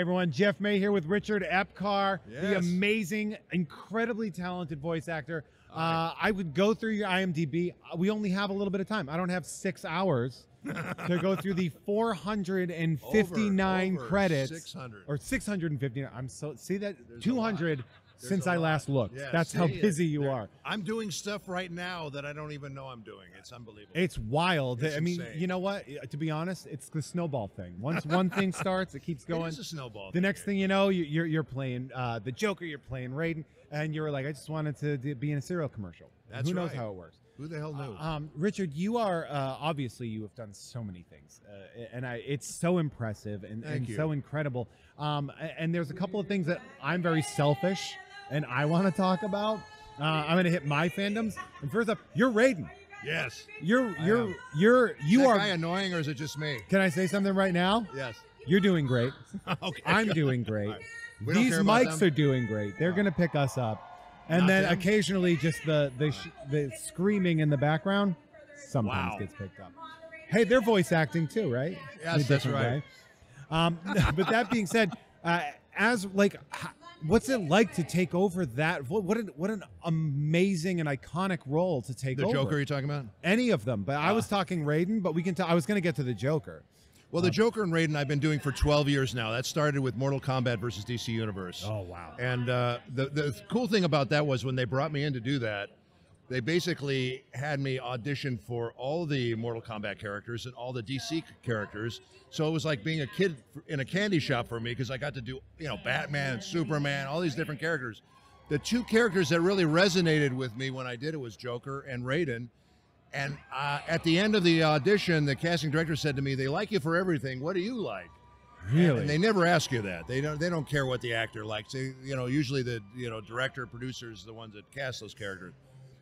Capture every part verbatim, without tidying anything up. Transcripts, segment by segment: everyone. Jeff May here with Richard Epcar, yes. the amazing, incredibly talented voice actor. Uh, right. I would go through your I M D B. We only have a little bit of time. I don't have six hours to go through the four hundred fifty-nine over, over credits. six hundred. Or six hundred fifty-nine. I'm so, see that? There's two hundred. Since I last looked. Yeah, that's how busy you are. I'm doing stuff right now that I don't even know I'm doing. It's unbelievable. It's wild. It's I mean, insane. You know what? To be honest, it's the snowball thing. Once one thing starts, it keeps going. It's a snowball. The thing next here. thing you know, you're you're playing uh, the Joker, you're playing Raiden, and you were like, I just wanted to be in a cereal commercial. That's Who right. knows how it works? Who the hell knew? Uh, um, Richard, you are uh, obviously you have done so many things, uh, and I, it's so impressive and, and so incredible. Um, and there's a couple of things that I'm very selfish. And I want to talk about. Uh, I'm going to hit my fandoms. And first up, you're Raiden. Yes. You're you're you're you are. Is that guy annoying, or is it just me? Can I say something right now? Yes. You're doing great. Okay. I'm doing great. Right. These mics are doing great. They're going to pick us up. And Not then them. occasionally, just the the sh the screaming in the background sometimes wow. gets picked up. Hey, they're voice acting too, right? Yes, that's right. Um, but that being said, uh, as like. What's it like to take over that? What an what an amazing and iconic role to take over. The Joker you're talking about? Any of them, but uh. I was talking Raiden. But we can. I was going to get to the Joker. Well, um, the Joker and Raiden I've been doing for twelve years now. That started with Mortal Kombat versus D C Universe. Oh wow! And uh, the the cool thing about that was when they brought me in to do that, they basically had me audition for all the Mortal Kombat characters and all the D C characters. So it was like being a kid in a candy shop for me because I got to do, you know, Batman, Superman, all these different characters. The two characters that really resonated with me when I did it was Joker and Raiden. And uh, at the end of the audition, the casting director said to me, "They like you for everything. What do you like?" Really? And, and they never ask you that. They don't. They don't care what the actor likes. They, you know, usually the you know director, producers, the ones that cast those characters.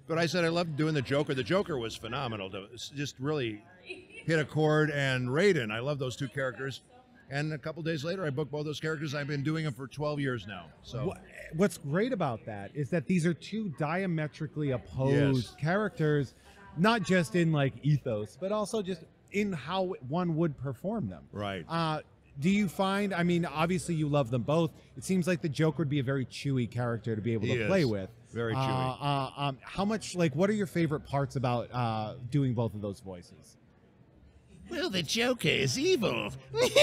But I said I loved doing the Joker. The Joker was phenomenal. To just really hit a chord, and Raiden. I love those two characters. And a couple days later, I booked both those characters. I've been doing them for twelve years now. So what's great about that is that these are two diametrically opposed yes. characters, not just in like ethos, but also just in how one would perform them. Right. Uh, do you find? I mean, obviously you love them both. It seems like the Joker would be a very chewy character to be able he to is. play with. Very chewy. Uh, uh, um, how much, like, what are your favorite parts about uh, doing both of those voices? Well, the Joker is evil. It's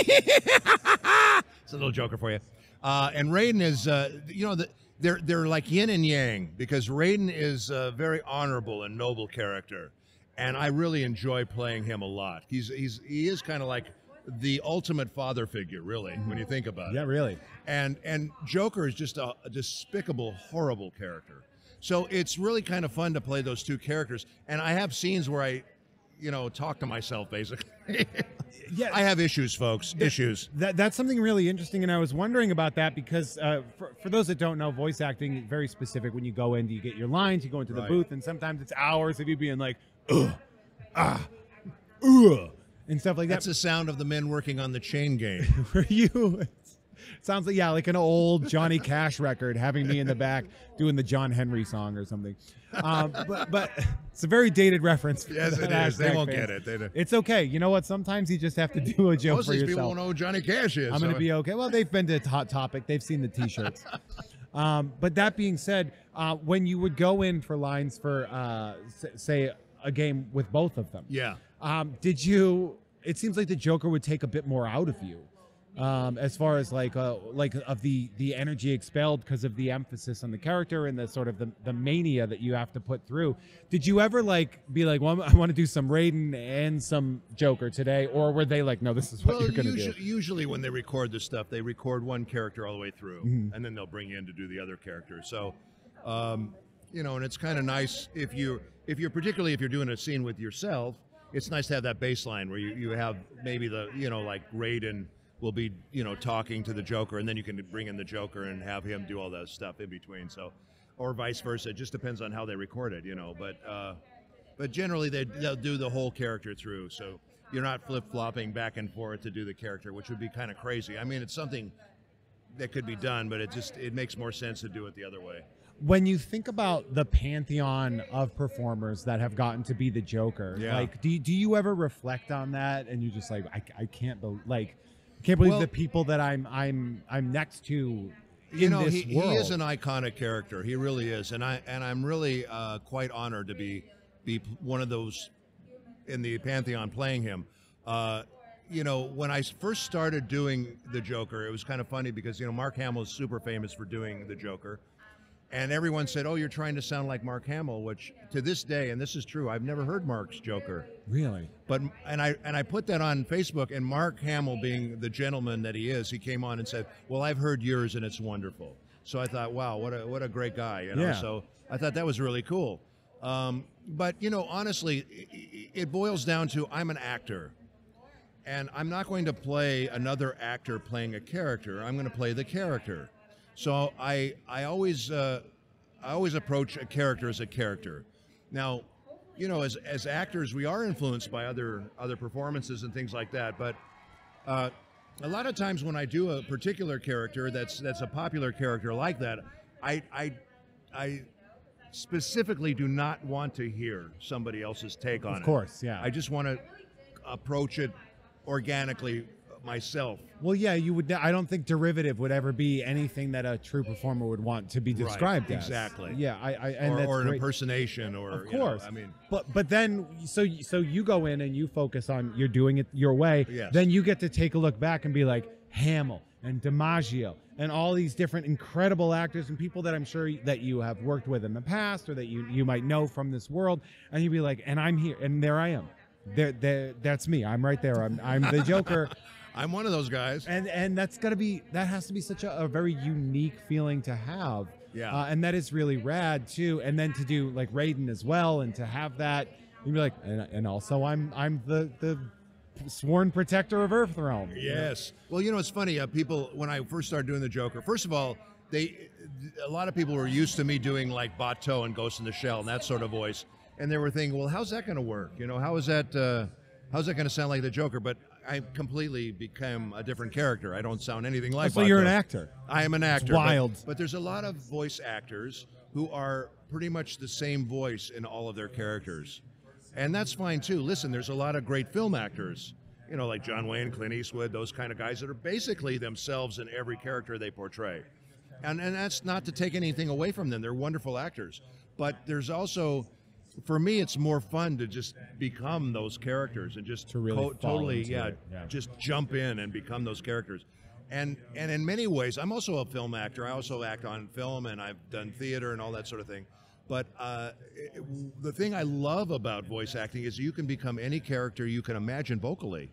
a little Joker for you. Uh, and Raiden is, uh, you know, the, they're they're like yin and yang because Raiden is a very honorable and noble character, and I really enjoy playing him a lot. He's he's he is kind of like the ultimate father figure, really, mm-hmm. when you think about it. Yeah, really. And and Joker is just a, a despicable, horrible character. So it's really kind of fun to play those two characters. And I have scenes where I, you know, talk to myself, basically. Yeah, I have issues, folks, that, issues. That, that's something really interesting, and I was wondering about that because uh, for, for those that don't know, voice acting is very specific. When you go in, you get your lines, you go into right. the booth, and sometimes it's hours of you being like, ugh, ah, ugh. And stuff like that. That's the sound of the men working on the chain gang. For you, it sounds like, yeah, like an old Johnny Cash record, having me in the back doing the John Henry song or something. Um, but, but it's a very dated reference. Yes, it is. They won't get it. They don't. It's okay. You know what? Sometimes you just have to do a joke for yourself. Most of these people don't know who Johnny Cash is. I'm going to be okay. Well, they've been to Hot Topic. They've seen the T-shirts. um, but that being said, uh, when you would go in for lines for, uh, say, a game with both of them. Yeah. Um, did you, it seems like the Joker would take a bit more out of you um, as far as like uh, like of the, the energy expelled because of the emphasis on the character and the sort of the, the mania that you have to put through. Did you ever like be like, well, I want to do some Raiden and some Joker today? Or were they like, no, this is what well, you're going to do? Usually when they record this stuff, they record one character all the way through mm-hmm. and then they'll bring you in to do the other character. So, um, you know, and it's kind of nice if you if you're particularly if you're doing a scene with yourself. It's nice to have that baseline where you, you have maybe the, you know, like Raiden will be, you know, talking to the Joker, and then you can bring in the Joker and have him do all that stuff in between. So, or vice versa. It just depends on how they record it, you know. But uh, but generally they, they'll do the whole character through. So you're not flip-flopping back and forth to do the character, which would be kind of crazy. I mean, it's something that could be done, but it just it makes more sense to do it the other way. When you think about the pantheon of performers that have gotten to be the Joker, yeah. like, do you, do you ever reflect on that? And you're just like, I, I can't, be like, Can't believe well, the people that I'm I'm I'm next to. In you know, this he, world. He is an iconic character. He really is, and I and I'm really uh, quite honored to be be one of those in the pantheon playing him. Uh, you know, when I first started doing the Joker, it was kind of funny because you know Mark Hamill is super famous for doing the Joker, and everyone said, "Oh, you're trying to sound like Mark Hamill," which to this day, and this is true, I've never heard Mark's Joker. Really? But and I and I put that on Facebook, and Mark Hamill, being the gentleman that he is, he came on and said, "Well, I've heard yours, and it's wonderful." So I thought, "Wow, what a what a great guy!" You know? Yeah. So I thought that was really cool. Um, but you know, honestly, it boils down to I'm an actor, and I'm not going to play another actor playing a character. I'm going to play the character. So I I always uh, I always approach a character as a character. Now, you know, as as actors, we are influenced by other other performances and things like that. But uh, a lot of times, when I do a particular character that's that's a popular character like that, I I I specifically do not want to hear somebody else's take on it. Of course, yeah. I just want to approach it organically. Myself. Well, yeah, you would. I don't think derivative would ever be anything that a true performer would want to be described right, exactly. as. Exactly. Yeah, I. I and or, that's or an great. impersonation, or of course. You know, I mean, but but then so so you go in and you focus on you're doing it your way. Yes. Then you get to take a look back and be like Hamill and DiMaggio and all these different incredible actors and people that I'm sure that you have worked with in the past or that you you might know from this world, and you'd be like, and I'm here, and there I am, there there that's me, I'm right there, I'm I'm the Joker. I'm one of those guys, and and that's gotta be that has to be such a, a very unique feeling to have, yeah. Uh, and that is really rad too. And then to do like Raiden as well, and to have that, you'd be like, and, and also I'm I'm the the sworn protector of Earthrealm. Yes. You know? Well, you know it's funny. Uh, people, when I first started doing the Joker, first of all, they a lot of people were used to me doing like Bato and Ghost in the Shell and that sort of voice, and they were thinking, well, how's that going to work? You know, how is that uh, how's that going to sound like the Joker? But I completely become a different character. I don't sound anything like that. Oh, so you're an actor. I am an actor. It's wild. But, but there's a lot of voice actors who are pretty much the same voice in all of their characters. And that's fine, too. Listen, there's a lot of great film actors, you know, like John Wayne, Clint Eastwood, those kind of guys that are basically themselves in every character they portray. And, and that's not to take anything away from them. They're wonderful actors. But there's also... for me, it's more fun to just become those characters and just to really totally, yeah, yeah, just jump in and become those characters. And and in many ways, I'm also a film actor. I also act on film, and I've done theater and all that sort of thing. But uh, it, the thing I love about voice acting is you can become any character you can imagine vocally.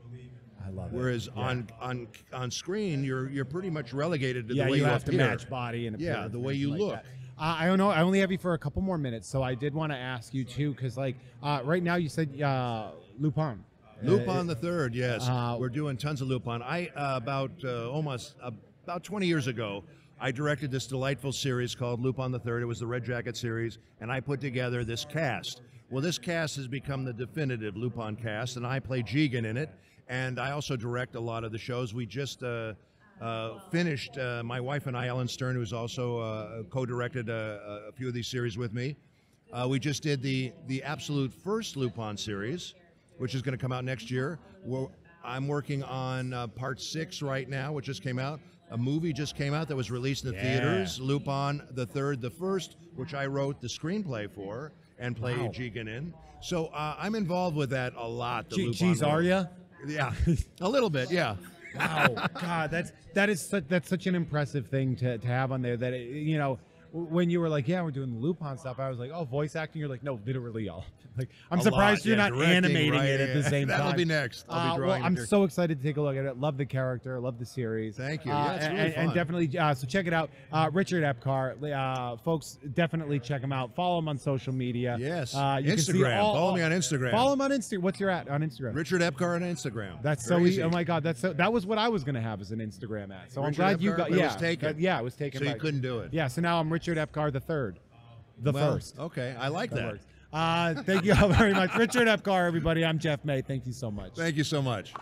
I love it. Whereas yeah. on on on screen, you're you're pretty much relegated to yeah, the way you, you have appear. to match body and yeah, the way you like look. That. Uh, I don't know. I only have you for a couple more minutes, so I did want to ask you too, because like uh, right now you said uh, Lupin. Lupin the Third, yes. Uh, We're doing tons of Lupin. I uh, about uh, almost uh, about twenty years ago, I directed this delightful series called Lupin the Third. It was the Red Jacket series, and I put together this cast. Well, this cast has become the definitive Lupin cast, and I play Jigen in it, and I also direct a lot of the shows. We just. Uh, Uh, finished, uh, my wife and I, Ellen Stern, who's also uh, co-directed a, a few of these series with me. Uh, we just did the the absolute first Lupin series, which is going to come out next year. We're, I'm working on uh, part six right now, which just came out. A movie just came out that was released in the yeah. theaters, Lupin the Third, the first, which I wrote the screenplay for and played wow. Jigen in. So uh, I'm involved with that a lot. The Jigen's Aria? Yeah, a little bit, yeah. Wow, God, that's that is such, that's such an impressive thing to, to have on there. That it, you know, when you were like, yeah, we're doing the Lupin stuff, I was like, oh, voice acting. You're like, no, literally all. Like, I'm a surprised lot, you're yeah, not directing, animating right, it at the same that'll time. That'll be next. I'll uh, be drawing well, I'm here. so excited to take a look at it. Love the character. Love the series. Thank you. Uh, yeah, it's really and, fun. and definitely, uh, so check it out. Uh, Richard Epcar, uh, folks, definitely check him out. Follow him on social media. Yes. Uh, you Instagram. Can see all, follow all, me on Instagram. Follow him on Instagram. What's your at on Instagram? Richard Epcar on Instagram. That's Very so easy. Oh my God, that's so. That was what I was going to have as an Instagram at. So Richard I'm glad Epcar, you got. Yeah, it was taken. That, yeah, it was taken. So by, you couldn't do it. Yeah. So now I'm Richard Epcar the third, the well, first. Okay, I like that. Uh, thank you all very much. Richard Epcar, everybody. I'm Jeff May. Thank you so much. Thank you so much.